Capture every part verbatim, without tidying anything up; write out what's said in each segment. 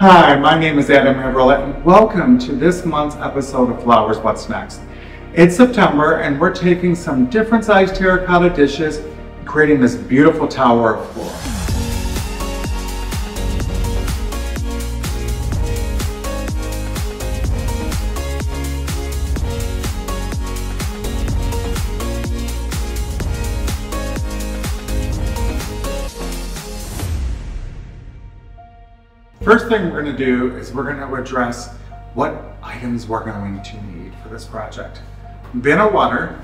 Hi, my name is Adam Heverlet, and welcome to this month's episode of Flowers What's Next. It's September, and we're taking some different sized terracotta dishes and creating this beautiful tower of flora. First thing we're going to do is we're going to address what items we're going to need for this project. Bin of water,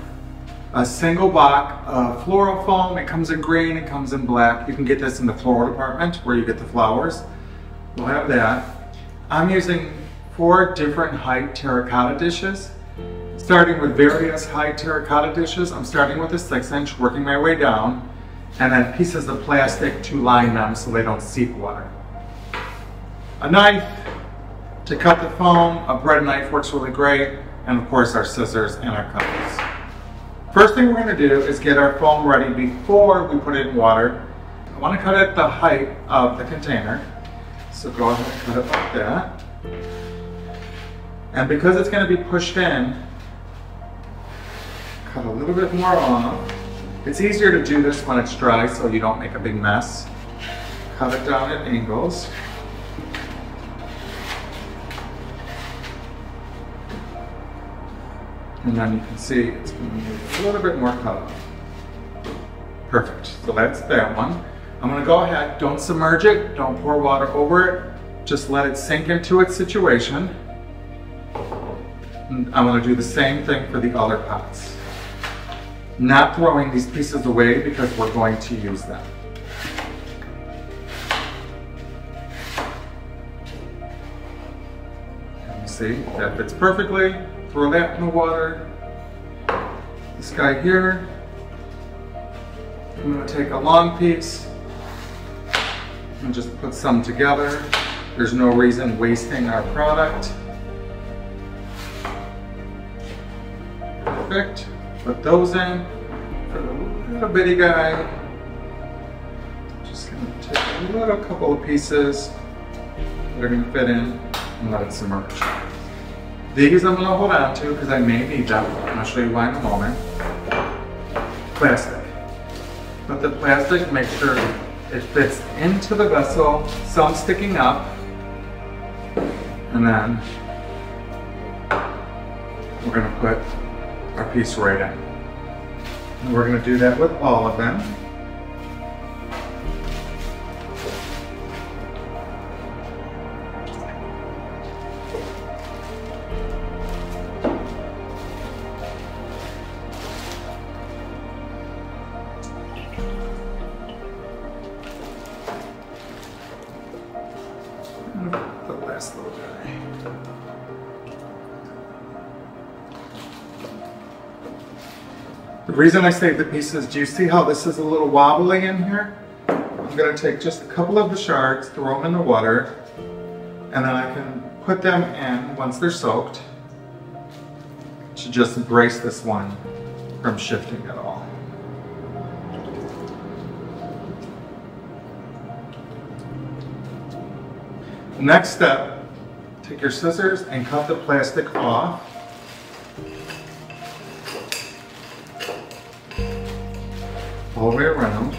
a single block of floral foam. It comes in green, it comes in black. You can get this in the floral department where you get the flowers. We'll have that. I'm using four different height terracotta dishes, starting with various height terracotta dishes. I'm starting with a six inch, working my way down, and then pieces of plastic to line them so they don't seep water. A knife to cut the foam, a bread knife works really great, and of course our scissors and our cutters. First thing we're going to do is get our foam ready before we put it in water. I want to cut it the height of the container, so go ahead and cut it like that. And because it's going to be pushed in, cut a little bit more off. It's easier to do this when it's dry so you don't make a big mess. Cut it down at angles. And then you can see it's going to need a little bit more color. Perfect. So that's that one. I'm going to go ahead. Don't submerge it. Don't pour water over it. Just let it sink into its situation. And I'm going to do the same thing for the other pots. Not throwing these pieces away because we're going to use them. And you see that fits perfectly. Throw that in the water. This guy here, I'm going to take a long piece and just put some together. There's no reason wasting our product. Perfect. Put those in. For the little bitty guy, just going to take a little couple of pieces that are going to fit in and let it submerge. These I'm going to hold on to because I may need them. I'll show you why in a moment. Plastic. But the plastic, make sure it fits into the vessel, some sticking up. And then we're going to put our piece right in. And we're going to do that with all of them. The last little guy. The reason I save the pieces, do you see how this is a little wobbly in here? I'm going to take just a couple of the shards, throw them in the water, and then I can put them in once they're soaked to just brace this one from shifting at all. Next step, take your scissors and cut the plastic off. All the way around.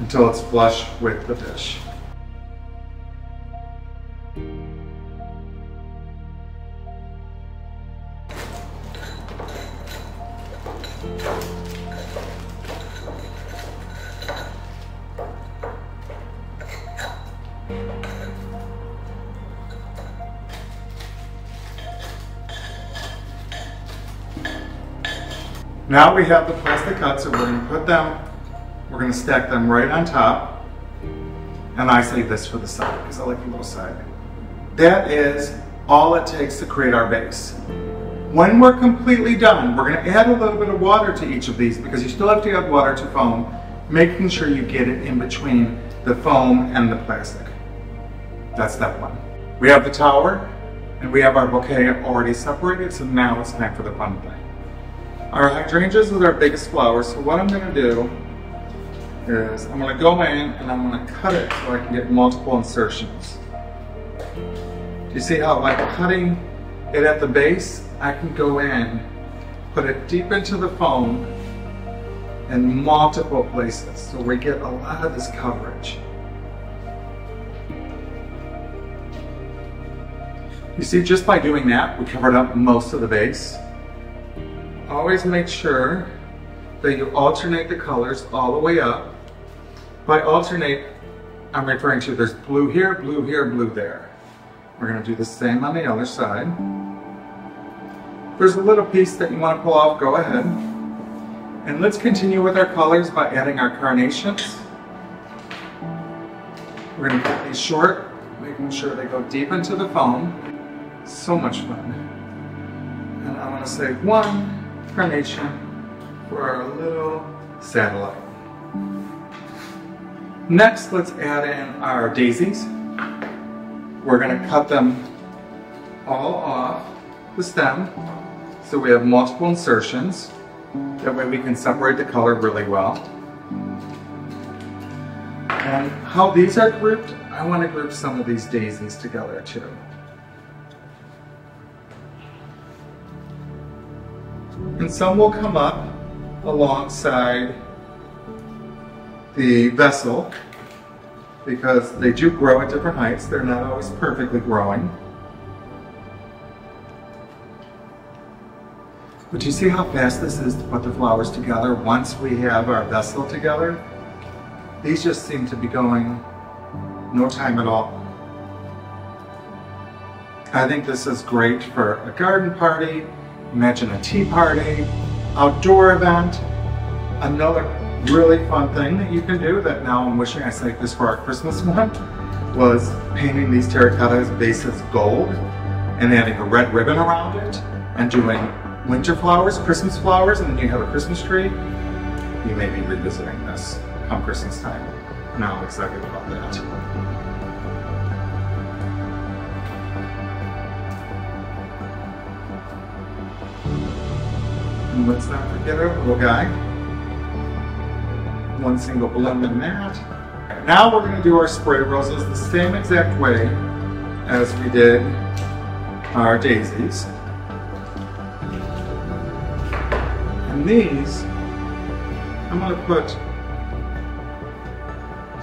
Until it's flush with the dish. Now we have the plastic cuts, so we're going to put them, we're going to stack them right on top. And I save this for the side because I like the little side. That is all it takes to create our base. When we're completely done, we're going to add a little bit of water to each of these because you still have to add water to foam, making sure you get it in between the foam and the plastic. That's step one. We have the tower and we have our bouquet already separated, so now it's time for the fun thing. Our hydrangeas are our biggest flowers, so what I'm going to do is I'm going to go in and I'm going to cut it so I can get multiple insertions. Do you see how by cutting it at the base, I can go in, put it deep into the foam in multiple places, so we get a lot of this coverage. You see, just by doing that, we covered up most of the base. Always make sure that you alternate the colors all the way up. By alternate, I'm referring to there's blue here, blue here, blue there. We're going to do the same on the other side. If there's a little piece that you want to pull off, go ahead. And let's continue with our colors by adding our carnations. We're going to cut these short, making sure they go deep into the foam. So much fun. And I'm going to save one carnation for our little satellite. Next, let's add in our daisies. We're going to cut them all off the stem so we have multiple insertions. That way we can separate the color really well. And how these are grouped, I want to group some of these daisies together too. And some will come up alongside the vessel because they do grow at different heights. They're not always perfectly growing. But you see how fast this is to put the flowers together once we have our vessel together? These just seem to be going no time at all. I think this is great for a garden party. Imagine a tea party, outdoor event. Another really fun thing that you can do that now I'm wishing I saved this for our Christmas one was painting these terracotta bases gold and adding a red ribbon around it and doing winter flowers, Christmas flowers, and then you have a Christmas tree. You may be revisiting this come Christmas time. Now I'm excited about that. And let's not forget our little guy. One single bloom in that. Now we're going to do our spray roses the same exact way as we did our daisies. And these, I'm going to put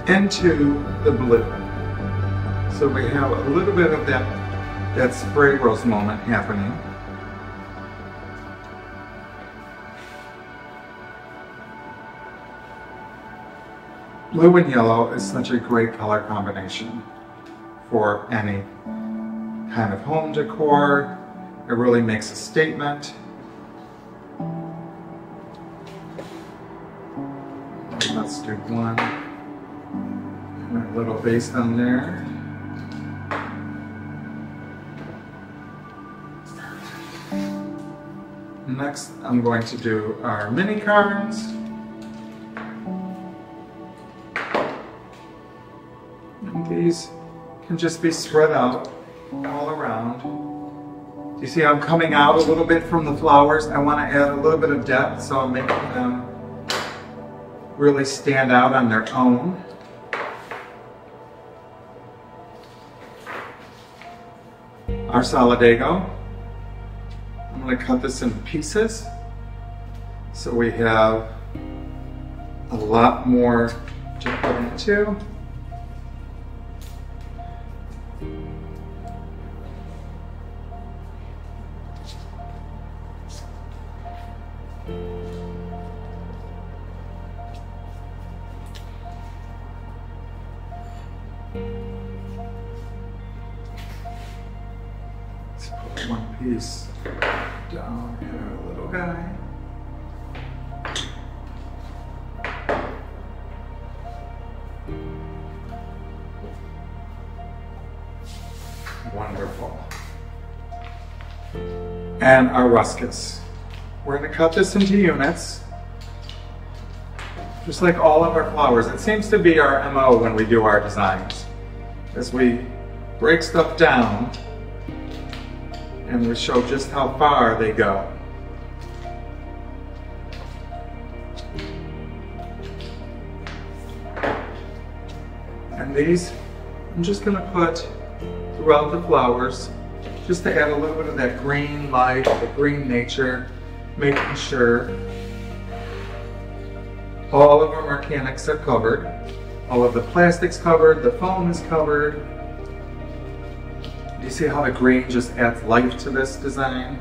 into the blue. So we have a little bit of that, that spray rose moment happening. Blue and yellow is such a great color combination for any kind of home decor. It really makes a statement. Let's do one. And a little base down there. Next, I'm going to do our mini cards. These can just be spread out all around. You see I'm coming out a little bit from the flowers. I want to add a little bit of depth, so I'm making them really stand out on their own. Our solidago, I'm going to cut this in pieces so we have a lot more to put into. Let's put one piece down here, little guy. Wonderful. And our ruscus. We're going to cut this into units, just like all of our flowers. It seems to be our M O when we do our designs, as we break stuff down and we show just how far they go. And these, I'm just gonna put throughout the flowers, just to add a little bit of that green life, the green nature, making sure all of our mechanics are covered. All of the plastic's covered, the foam is covered. You see how the green just adds life to this design?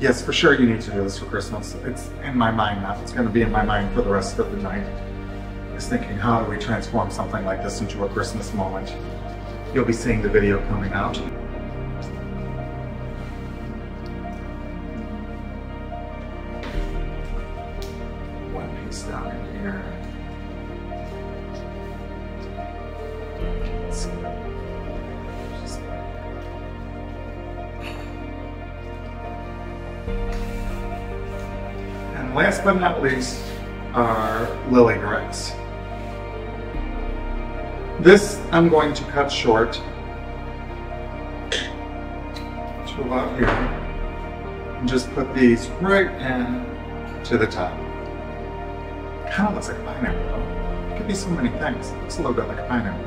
Yes, for sure you need to do this for Christmas. It's in my mind now. It's going to be in my mind for the rest of the night. I was thinking, how do we transform something like this into a Christmas moment? You'll be seeing the video coming out. One piece down in here. And last but not least are lily rings. This I'm going to cut short to about here and just put these right in to the top. Kind of looks like a pineapple though. It could be so many things. It looks a little bit like a pineapple.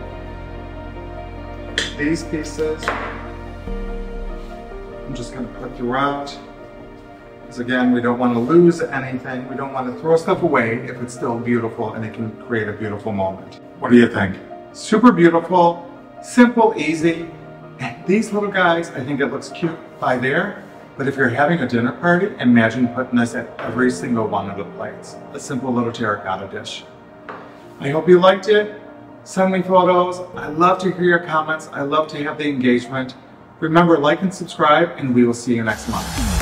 These pieces I'm just going to put throughout. Because again, we don't want to lose anything. We don't want to throw stuff away if it's still beautiful and it can create a beautiful moment. What do you think? Super beautiful, simple, easy. And these little guys, I think it looks cute by there. But if you're having a dinner party, imagine putting this at every single one of the plates. A simple little terracotta dish. I hope you liked it. Send me photos. I love to hear your comments. I love to have the engagement. Remember, like and subscribe, and we will see you next month.